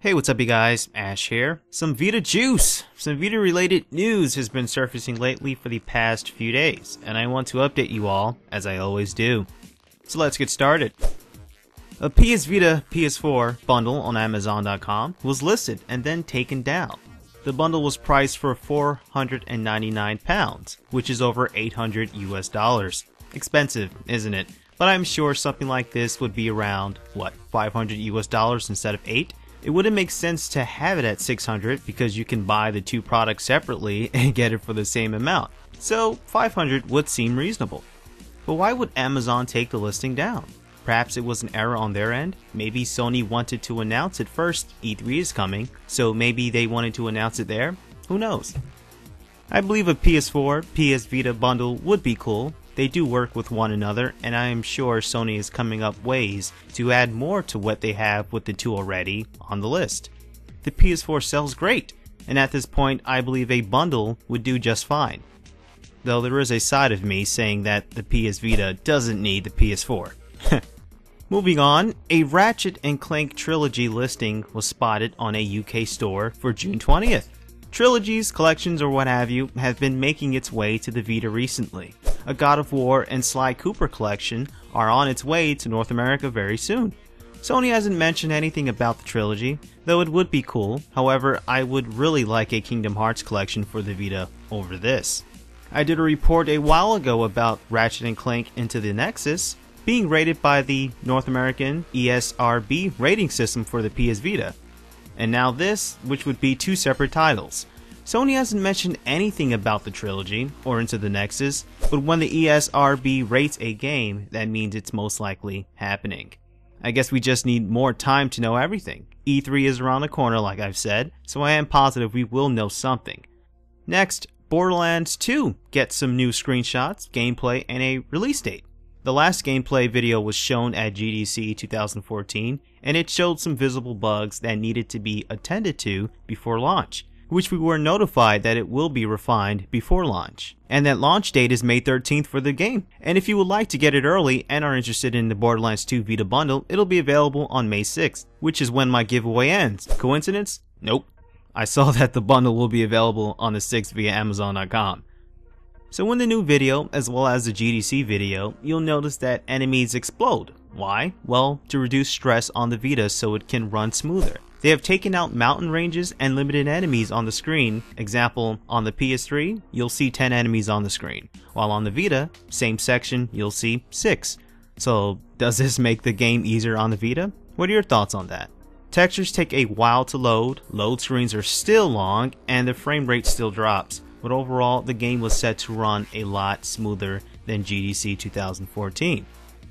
Hey, what's up you guys, Ash here. Some Vita juice! Some Vita related news has been surfacing lately for the past few days, and I want to update you all, as I always do. So let's get started. A PS Vita PS4 bundle on Amazon.com was listed and then taken down. The bundle was priced for £499, which is over $800. Expensive, isn't it? But I'm sure something like this would be around, what, $500 instead of 8? It wouldn't make sense to have it at $600 because you can buy the two products separately and get it for the same amount, so $500 would seem reasonable. But why would Amazon take the listing down? Perhaps it was an error on their end? Maybe Sony wanted to announce it first, E3 is coming, so maybe they wanted to announce it there? Who knows? I believe a PS4, PS Vita bundle would be cool. They do work with one another, and I am sure Sony is coming up ways to add more to what they have with the two already on the list. The PS4 sells great, and at this point I believe a bundle would do just fine. Though there is a side of me saying that the PS Vita doesn't need the PS4. Moving on, a Ratchet and Clank trilogy listing was spotted on a UK store for June 20th. Trilogies, collections, or what have you have been making its way to the Vita recently. A God of War and Sly Cooper collection are on its way to North America very soon. Sony hasn't mentioned anything about the trilogy, though it would be cool. However, I would really like a Kingdom Hearts collection for the Vita over this. I did a report a while ago about Ratchet and Clank Into the Nexus being rated by the North American ESRB rating system for the PS Vita. And now this, which would be two separate titles. Sony hasn't mentioned anything about the trilogy, or Into the Nexus, but when the ESRB rates a game, that means it's most likely happening. I guess we just need more time to know everything. E3 is around the corner like I've said, so I am positive we will know something. Next, Borderlands 2 gets some new screenshots, gameplay, and a release date. The last gameplay video was shown at GDC 2014, and it showed some visible bugs that needed to be attended to before launch, which we were notified that it will be refined before launch, and that launch date is May 13th for the game. And if you would like to get it early and are interested in the Borderlands 2 Vita bundle, it'll be available on May 6th, which is when my giveaway ends. Coincidence? Nope. I saw that the bundle will be available on the 6th via Amazon.com. So in the new video, as well as the GDC video, you'll notice that enemies explode. Why? Well, to reduce stress on the Vita so it can run smoother. They have taken out mountain ranges and limited enemies on the screen. Example, on the PS3, you'll see 10 enemies on the screen, while on the Vita, same section, you'll see 6. So does this make the game easier on the Vita? What are your thoughts on that? Textures take a while to load, load screens are still long, and the frame rate still drops. But overall, the game was set to run a lot smoother than GDC 2014.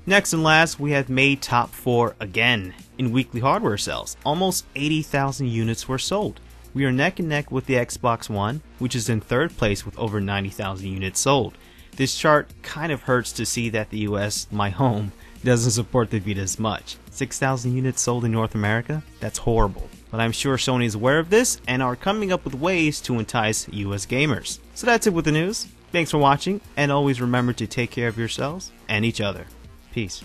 Next and last, we have made top 4 again in weekly hardware sales. Almost 80,000 units were sold. We are neck and neck with the Xbox One, which is in 3rd place with over 90,000 units sold. This chart kind of hurts to see that the US, my home, doesn't support the Vita as much. 6,000 units sold in North America? That's horrible. But I'm sure Sony is aware of this and are coming up with ways to entice US gamers. So that's it with the news. Thanks for watching, and always remember to take care of yourselves and each other. Peace.